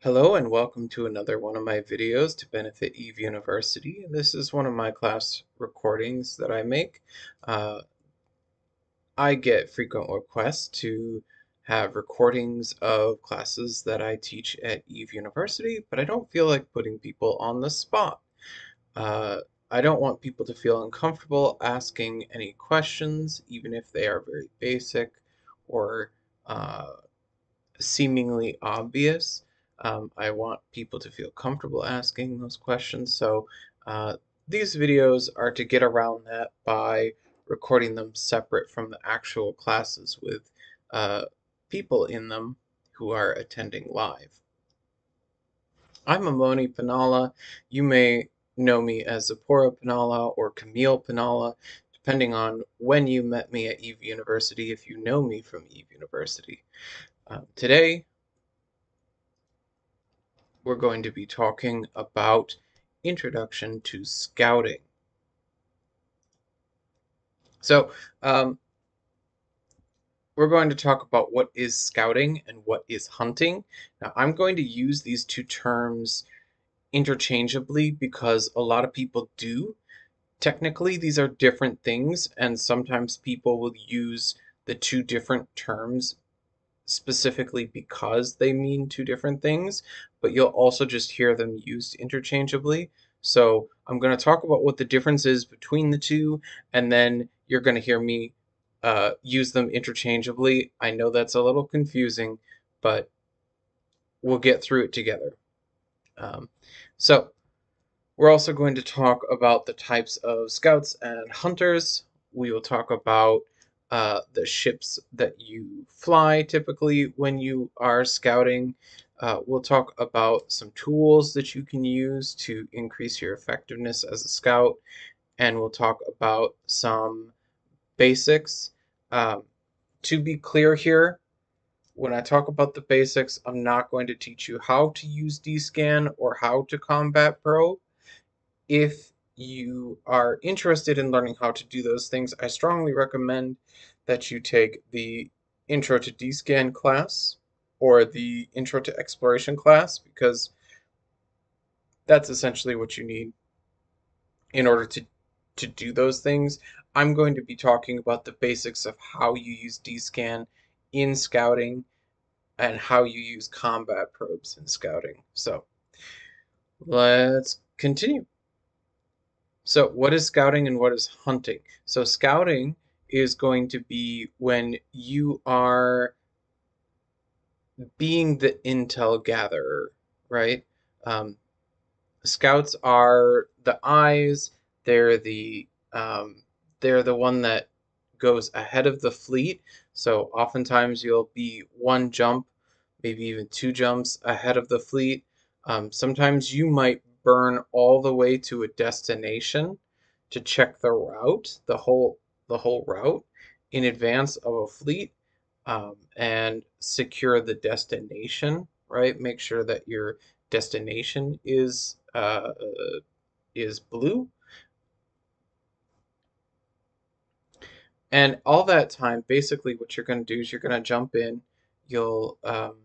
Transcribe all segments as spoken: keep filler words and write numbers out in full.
Hello and welcome to another one of my videos to benefit EVE University. This is one of my class recordings that I make. Uh, I get frequent requests to have recordings of classes that I teach at EVE University, but I don't feel like putting people on the spot. Uh, I don't want people to feel uncomfortable asking any questions, even if they are very basic or uh, seemingly obvious. Um, I want people to feel comfortable asking those questions, so uh, these videos are to get around that by recording them separate from the actual classes with uh, people in them who are attending live. I'm Amoni Panala. You may know me as Zipporah Panala or Camille Panala, depending on when you met me at EVE University, if you know me from EVE University. Uh, today, we're going to be talking about introduction to scouting. So um, we're going to talk about what is scouting and what is hunting. Now I'm going to use these two terms interchangeably because a lot of people do. Technically these are different things, and sometimes people will use the two different terms specifically because they mean two different things, but you'll also just hear them used interchangeably. So I'm going to talk about what the difference is between the two, and then you're going to hear me uh, use them interchangeably. I know that's a little confusing, but we'll get through it together. Um, so we're also going to talk about the types of scouts and hunters. We will talk about Uh, the ships that you fly typically when you are scouting. Uh, we'll talk about some tools that you can use to increase your effectiveness as a scout, and we'll talk about some basics. Um, to be clear here, when I talk about the basics, I'm not going to teach you how to use D scan or how to combat probe. If you are interested in learning how to do those things, I strongly recommend that you take the Intro to D scan class or the Intro to Exploration class, because that's essentially what you need in order to, to do those things. I'm going to be talking about the basics of how you use D scan in scouting and how you use combat probes in scouting. So let's continue. So what is scouting and what is hunting? So scouting is going to be when you are being the intel gatherer, right? Um, scouts are the eyes. They're the um, they're the one that goes ahead of the fleet. So oftentimes you'll be one jump, maybe even two jumps ahead of the fleet. Um, sometimes you might burn all the way to a destination to check the route, the whole the whole route in advance of a fleet, um, and secure the destination, right? Make sure that your destination is uh, is blue, and all that time basically what you're going to do is you're going to jump in, you'll um,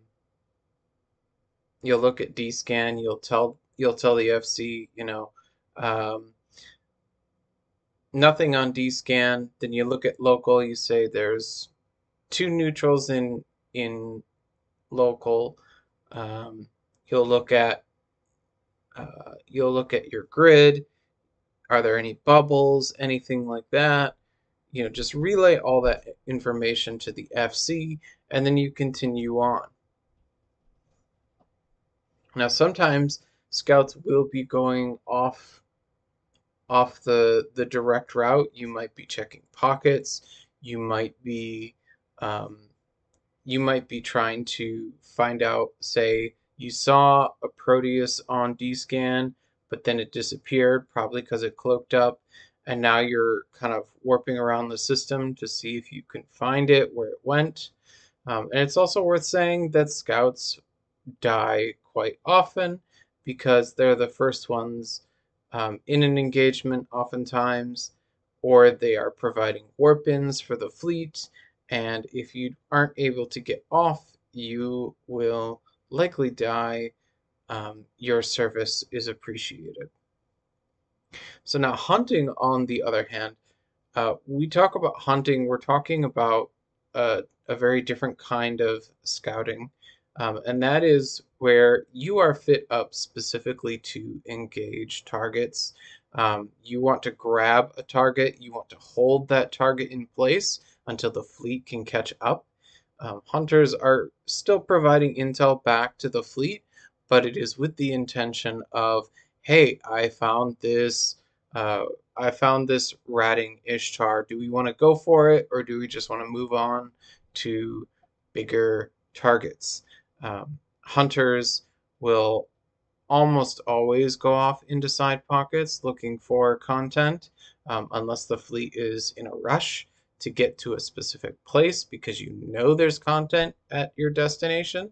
you'll look at D scan, you'll tell You'll tell the F C, you know, um, nothing on D scan. Then you look at local. You say there's two neutrals in in local. Um, you'll look at uh, you'll look at your grid. Are there any bubbles? Anything like that? You know, just relay all that information to the F C, and then you continue on. Now, sometimes scouts will be going off off the the direct route. You might be checking pockets. You might be um, you might be trying to find out, say you saw a Proteus on D scan, but then it disappeared, probably because it cloaked up, and now you're kind of warping around the system to see if you can find it, where it went. Um, and it's also worth saying that scouts die quite often, because they're the first ones um, in an engagement oftentimes, or they are providing warp-ins for the fleet, and if you aren't able to get off, you will likely die um, your service is appreciated. So now hunting, on the other hand, uh, we talk about hunting, we're talking about a, a very different kind of scouting, um, and that is where you are fit up specifically to engage targets. Um, you want to grab a target, you want to hold that target in place until the fleet can catch up. Um, hunters are still providing intel back to the fleet, but it is with the intention of, hey, I found this, uh, I found this ratting Ishtar. Do we want to go for it, or do we just want to move on to bigger targets? Um, hunters will almost always go off into side pockets looking for content, um, unless the fleet is in a rush to get to a specific place because you know there's content at your destination.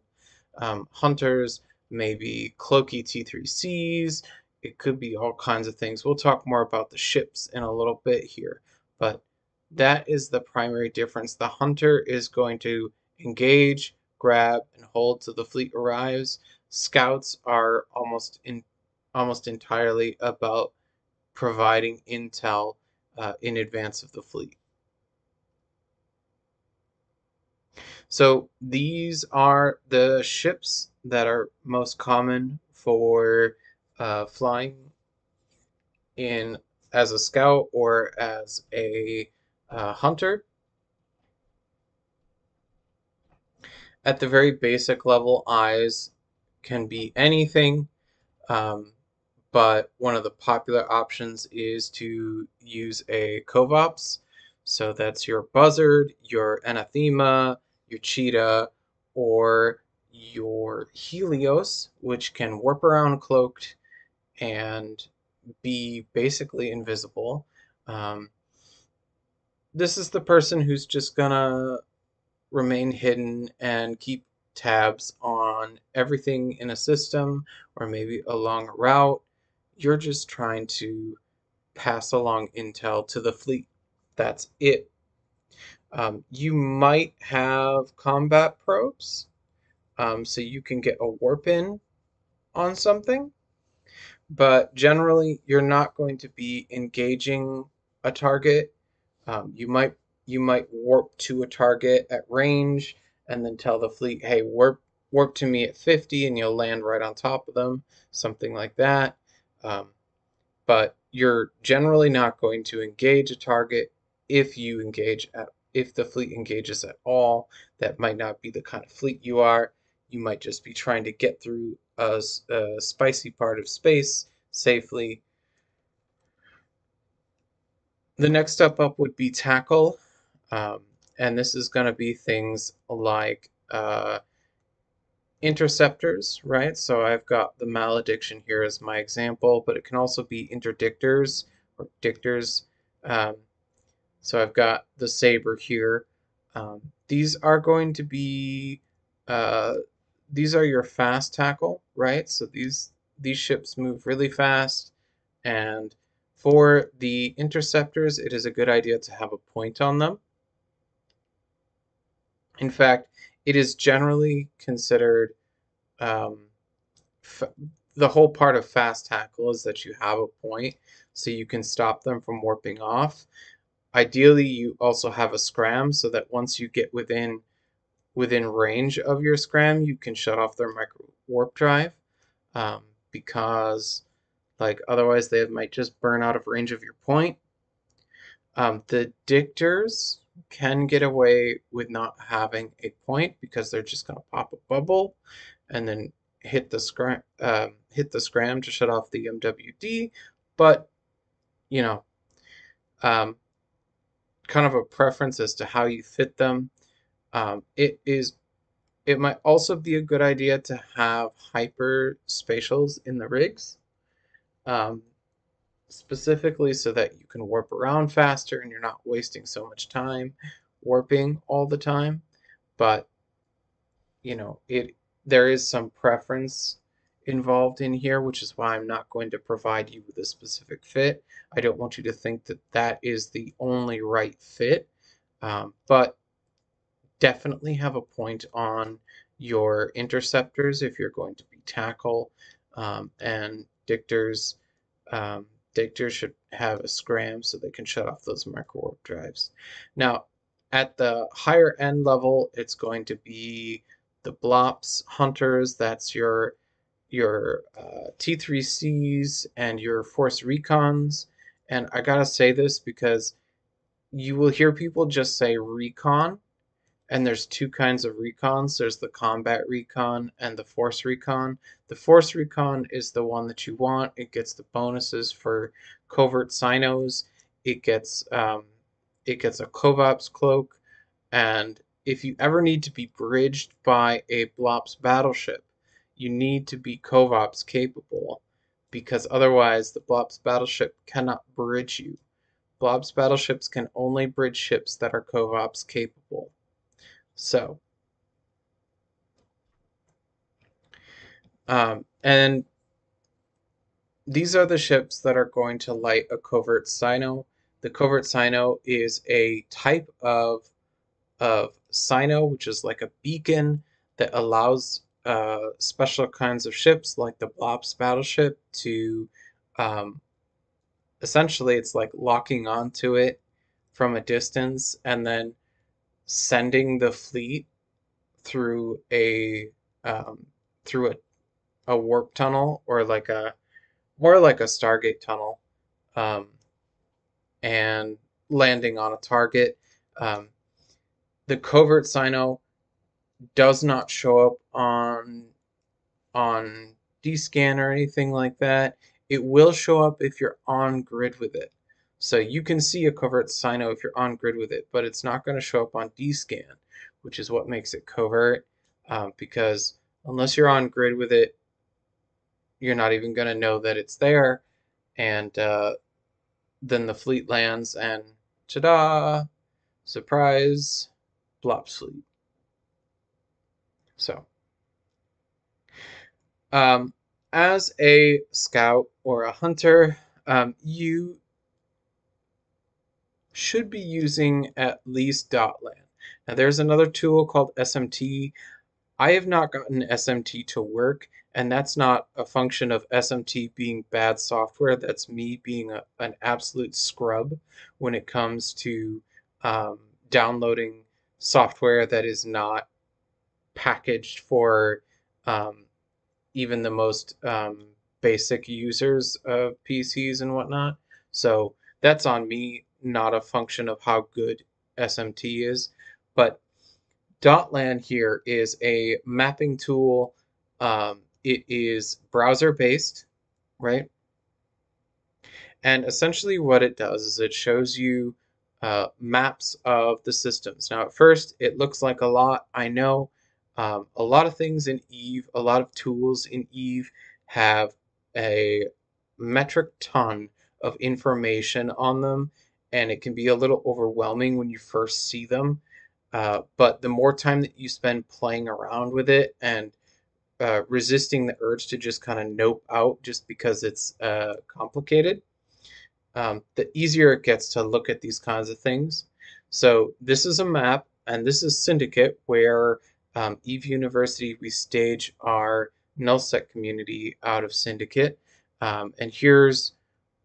Um, hunters may be cloaky T three Cs. It could be all kinds of things. We'll talk more about the ships in a little bit here, but that is the primary difference. The hunter is going to engage, grab, and hold till the fleet arrives. Scouts are almost in, almost entirely about providing intel uh, in advance of the fleet. So these are the ships that are most common for uh, flying in as a scout or as a uh, hunter. At the very basic level, eyes can be anything, um, but one of the popular options is to use a Covops. So that's your Buzzard, your Anathema, your Cheetah, or your Helios, which can warp around cloaked and be basically invisible. Um, this is the person who's just gonna remain hidden and keep tabs on everything in a system or maybe along a route. You're just trying to pass along intel to the fleet. That's it. Um, you might have combat probes, um, so you can get a warp in on something, but generally you're not going to be engaging a target. Um, you might you might warp to a target at range and then tell the fleet, hey, warp warp to me at fifty, and you'll land right on top of them, something like that. Um, but you're generally not going to engage a target. If you engage at If the fleet engages at all, that might not be the kind of fleet you are. You might just be trying to get through a, a spicy part of space safely. The next step up would be tackle. Um, and this is going to be things like uh, interceptors, right? So I've got the Malediction here as my example, but it can also be interdictors or dictors. Um, So I've got the Saber here. Um, these are going to be, uh, these are your fast tackle, right? So these, these ships move really fast. And for the interceptors, it is a good idea to have a point on them. In fact, it is generally considered, um, f the whole part of fast tackle is that you have a point so you can stop them from warping off. Ideally, you also have a scram so that once you get within within range of your scram, you can shut off their micro warp drive, um, because like otherwise they might just burn out of range of your point. Um, the dictors can get away with not having a point because they're just going to pop a bubble and then hit the scram um, hit the scram to shut off the M W D, but you know. Um, kind of a preference as to how you fit them. Um, it is, it might also be a good idea to have hyper spatials in the rigs, um, specifically so that you can warp around faster and you're not wasting so much time warping all the time. But you know, it there is some preference involved in here, which is why I'm not going to provide you with a specific fit. I don't want you to think that that is the only right fit, um, but definitely have a point on your interceptors if you're going to be tackle, um, and dictors. Um, dictors should have a scram so they can shut off those micro warp drives. Now, at the higher end level, it's going to be the Blops hunters. That's your your uh, T three Cs and your Force Recons. And I gotta say this because you will hear people just say recon, and there's two kinds of recons. There's the Combat Recon and the Force Recon. The Force Recon is the one that you want. It gets the bonuses for covert sinos. It gets um, it gets a Covops cloak, and if you ever need to be bridged by a Blob's battleship, you need to be Covops capable, because otherwise the Blob's battleship cannot bridge you. Blob's battleships can only bridge ships that are Covops capable. So, um, and these are the ships that are going to light a covert sino. The covert sino is a type of of sino, which is like a beacon that allows uh, special kinds of ships like the Blob's battleship to um, essentially, it's like locking onto it from a distance and then sending the fleet through a um, through a, a warp tunnel, or like a more like a Stargate tunnel, um, and landing on a target. Um, the covert sino does not show up on on D-Scan or anything like that. It will show up if you're on grid with it. So you can see a covert sino if you're on grid with it, but it's not going to show up on D-Scan, which is what makes it covert, um, because unless you're on grid with it, you're not even going to know that it's there, and uh, then the fleet lands, and ta-da! Surprise! Blops fleet. So, um, as a scout or a hunter, um, you should be using at least Dotlan. Now, there's another tool called S M T. I have not gotten S M T to work, and that's not a function of S M T being bad software. That's me being a, an absolute scrub when it comes to um, downloading software that is not packaged for um, even the most um, basic users of P Cs and whatnot. So that's on me, not a function of how good S M T is. But Dotlan here is a mapping tool. Um, it is browser-based, right? And essentially what it does is it shows you uh, maps of the systems. Now, at first, it looks like a lot. I know um, a lot of things in EVE, a lot of tools in EVE have a metric ton of information on them, and it can be a little overwhelming when you first see them, uh, but the more time that you spend playing around with it and uh, resisting the urge to just kind of nope out just because it's uh, complicated, um, the easier it gets to look at these kinds of things. So this is a map, and this is Syndicate, where um, EVE University, we stage our nullsec community out of Syndicate, um, and here's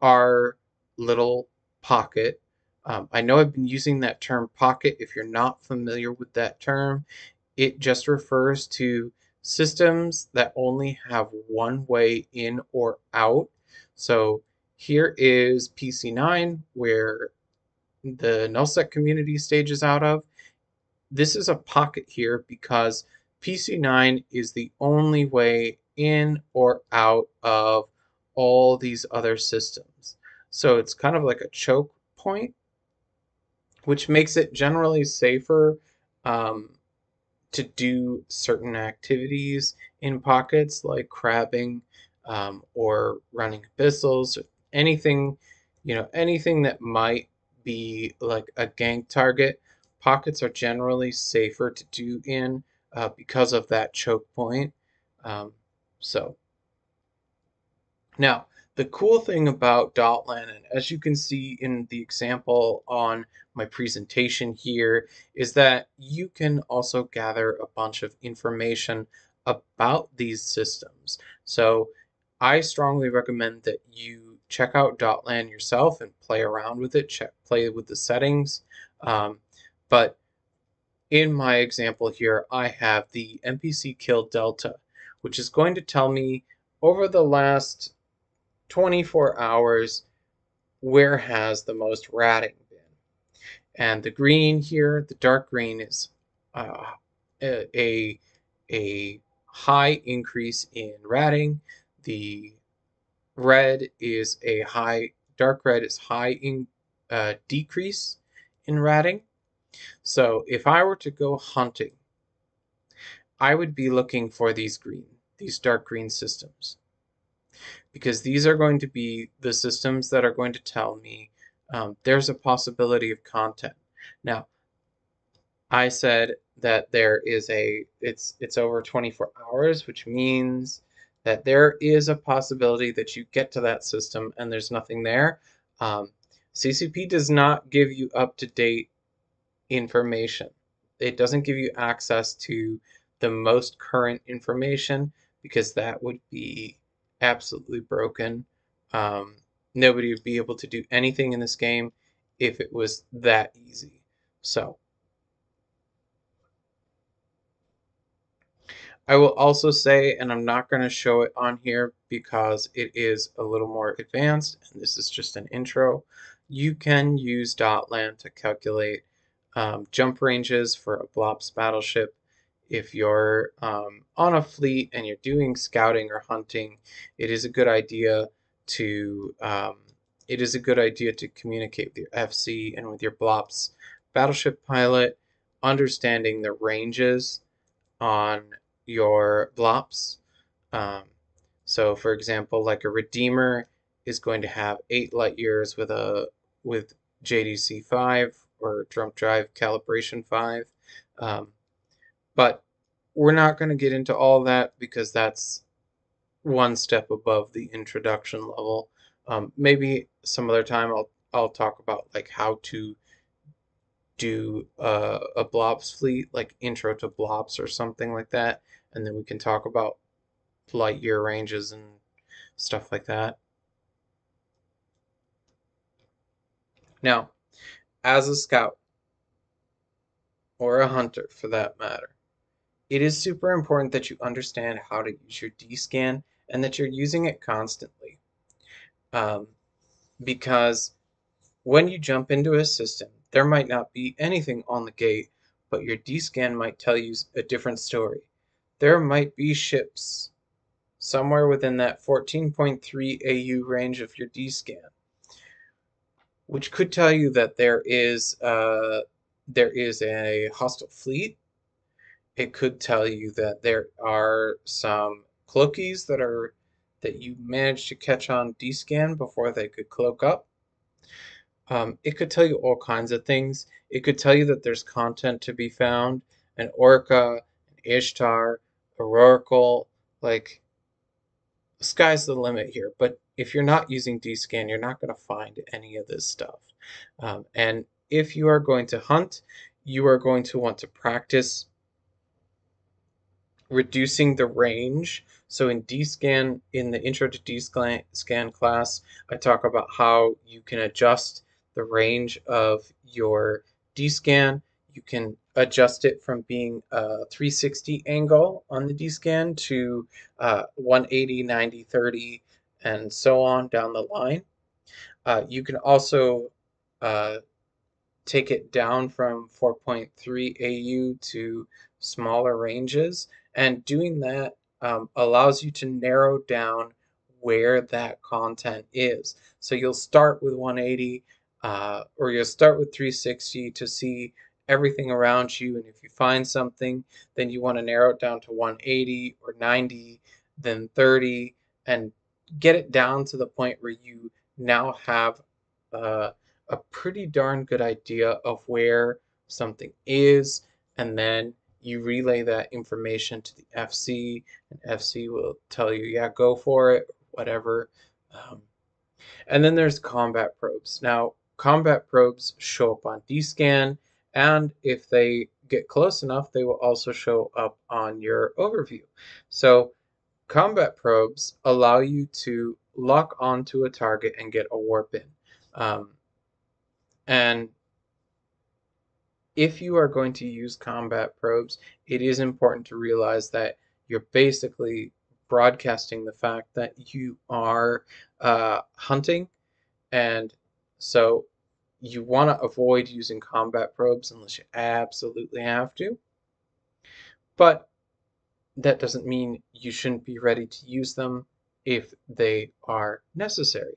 our little pocket. Um, I know I've been using that term pocket. If you're not familiar with that term, it just refers to systems that only have one way in or out. So here is P C nine, where the nullsec community stages out of. This is a pocket here because P C nine is the only way in or out of all these other systems. So it's kind of like a choke point, which makes it generally safer um, to do certain activities in pockets like crabbing um, or running abyssals, or anything, you know, anything that might be like a gank target. Pockets are generally safer to do in uh, because of that choke point. Um, so now, The cool thing about Dotlan, and as you can see in the example on my presentation here, is that you can also gather a bunch of information about these systems. So I strongly recommend that you check out Dotlan yourself and play around with it, check, play with the settings. Um, but in my example here, I have the N P C Kill Delta, which is going to tell me over the last twenty-four hours, where has the most ratting been? And the green here, the dark green, is uh, a a high increase in ratting. The red is a high, dark red is high in uh, decrease in ratting. So if I were to go hunting, I would be looking for these green, these dark green systems, because these are going to be the systems that are going to tell me um, there's a possibility of content. Now, I said that there is a, it's, it's over twenty-four hours, which means that there is a possibility that you get to that system and there's nothing there. Um, C C P does not give you up-to-date information. It doesn't give you access to the most current information, because that would be absolutely broken. Um, nobody would be able to do anything in this game if it was that easy. So I will also say, and I'm not going to show it on here because it is a little more advanced and this is just an intro, you can use Dotlan to calculate um, jump ranges for a Blob's battleship. If you're um, on a fleet and you're doing scouting or hunting, it is a good idea to um, it is a good idea to communicate with your F C and with your Blob's battleship pilot, understanding the ranges on your Blops. Um, so, for example, like a Redeemer is going to have eight light years with a with J D C five or jump drive calibration five. Um, But we're not going to get into all that because that's one step above the introduction level. Um, maybe some other time I'll I'll talk about like how to do uh, a Blops fleet, like intro to Blops or something like that, and then we can talk about light year ranges and stuff like that. Now, as a scout or a hunter, for that matter, it is super important that you understand how to use your D scan and that you're using it constantly. Um, because when you jump into a system, there might not be anything on the gate, but your D scan might tell you a different story. There might be ships somewhere within that fourteen point three A U range of your D scan, which could tell you that there is uh, there is a hostile fleet. It could tell you that there are some cloakies that are that you managed to catch on D scan before they could cloak up. Um, it could tell you all kinds of things. It could tell you that there's content to be found, an Orca, an Ishtar, a Oracle. Like, the sky's the limit here. But if you're not using D scan, you're not going to find any of this stuff. Um, and if you are going to hunt, you are going to want to practice reducing the range. So in D scan, in the intro to D scan class, I talk about how you can adjust the range of your D scan. You can adjust it from being a three sixty angle on the D scan to uh, one eighty, ninety, thirty, and so on down the line. Uh, you can also uh, take it down from four point three A U to smaller ranges, and doing that um, allows you to narrow down where that content is. So you'll start with one eighty uh, or you'll start with three sixty to see everything around you, and if you find something, then you want to narrow it down to one eighty or ninety, then thirty, and get it down to the point where you now have uh, a pretty darn good idea of where something is, and then you relay that information to the F C, and F C will tell you, yeah, go for it, whatever. Um, and then there's combat probes. Now, combat probes show up on D scan, and if they get close enough, they will also show up on your overview. So combat probes allow you to lock onto a target and get a warp in. Um, and if you are going to use combat probes, it is important to realize that you're basically broadcasting the fact that you are uh, hunting, and so you want to avoid using combat probes unless you absolutely have to. But that doesn't mean you shouldn't be ready to use them if they are necessary.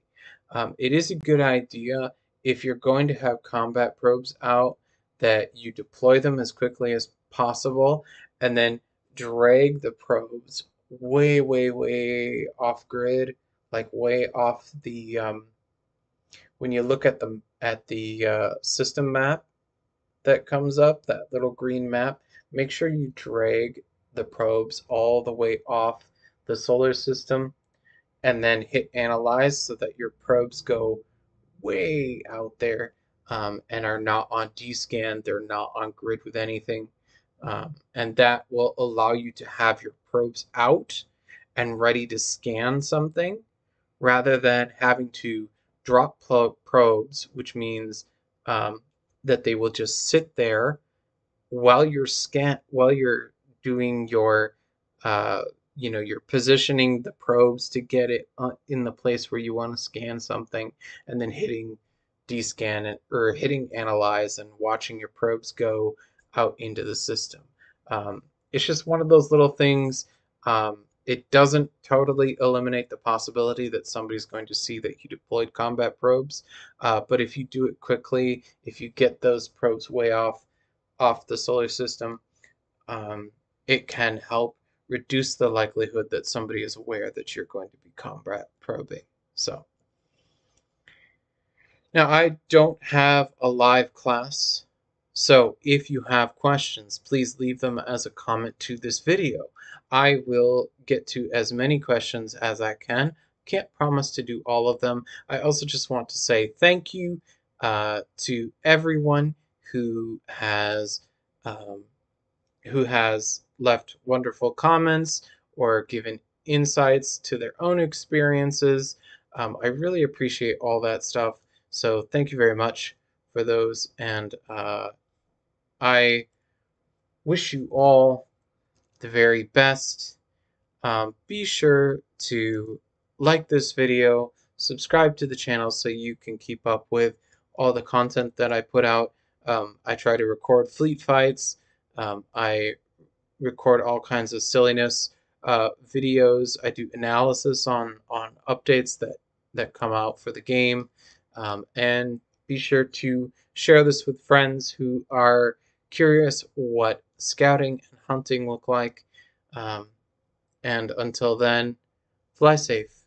Um, it is a good idea, if you're going to have combat probes out, that you deploy them as quickly as possible and then drag the probes way, way, way off grid, like way off the, um, when you look at the, at the uh, system map that comes up, that little green map, make sure you drag the probes all the way off the solar system and then hit analyze so that your probes go way out there um, and are not on D scan, they're not on grid with anything. Um, and that will allow you to have your probes out and ready to scan something rather than having to drop probes, which means um, that they will just sit there while you're scan while you're doing your uh, you know, you're positioning the probes to get it in the place where you want to scan something, and then hitting D scan and, or hitting analyze and watching your probes go out into the system. Um, it's just one of those little things. Um, it doesn't totally eliminate the possibility that somebody's going to see that you deployed combat probes, uh, but if you do it quickly, if you get those probes way off off the solar system, um, it can help reduce the likelihood that somebody is aware that you're going to be combat probing. So now I don't have a live class, so if you have questions, please leave them as a comment to this video. I will get to as many questions as I can. Can't promise to do all of them. I also just want to say thank you uh, to everyone who has um, who has left wonderful comments or given insights to their own experiences. Um, I really appreciate all that stuff. So thank you very much for those, and uh, I wish you all the very best. Um, be sure to like this video, subscribe to the channel so you can keep up with all the content that I put out. Um, I try to record fleet fights. Um, I record all kinds of silliness uh, videos. I do analysis on, on updates that, that come out for the game. Um, and be sure to share this with friends who are curious what scouting and hunting look like. Um, and until then, fly safe.